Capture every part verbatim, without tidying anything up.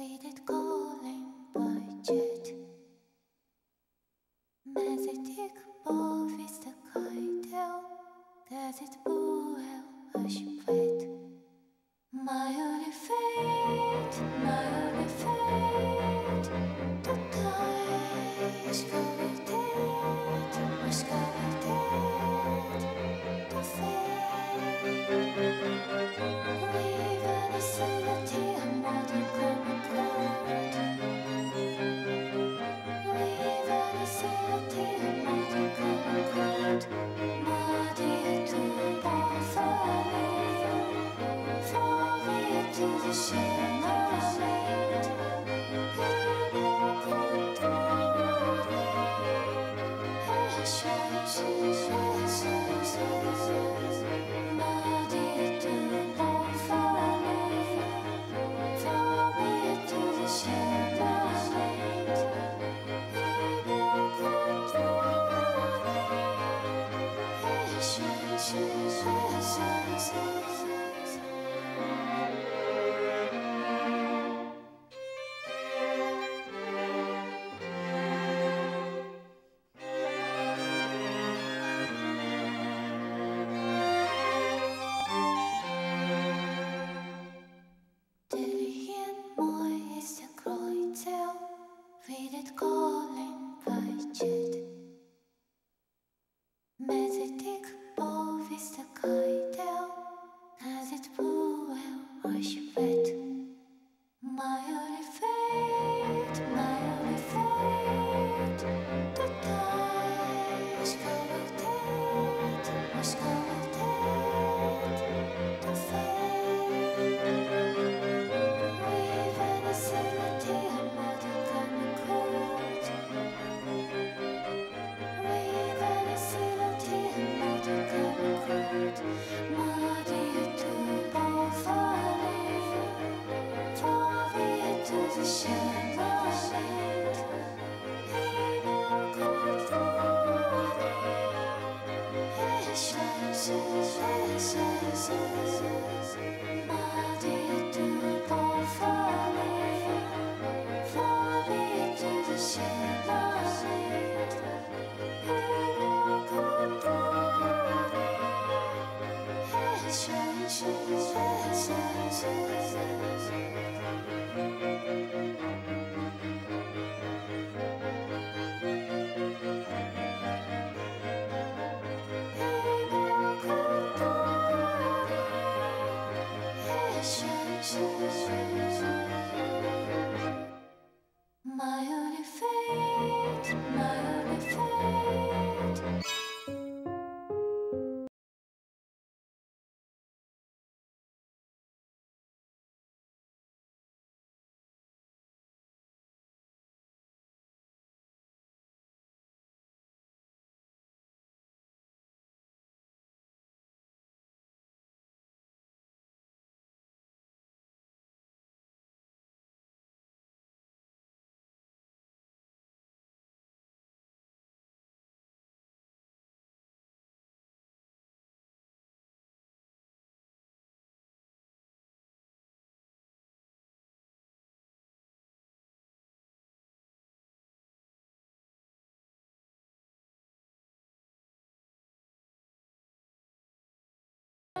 Faded calling budget Mezitik povista kaitel Gazet buel ashpet My only fate, my only fate Tutaj Ishkavitet, Ishkavitet To fate Even a sanity and modern common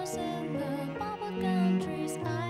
in the bubble countries. I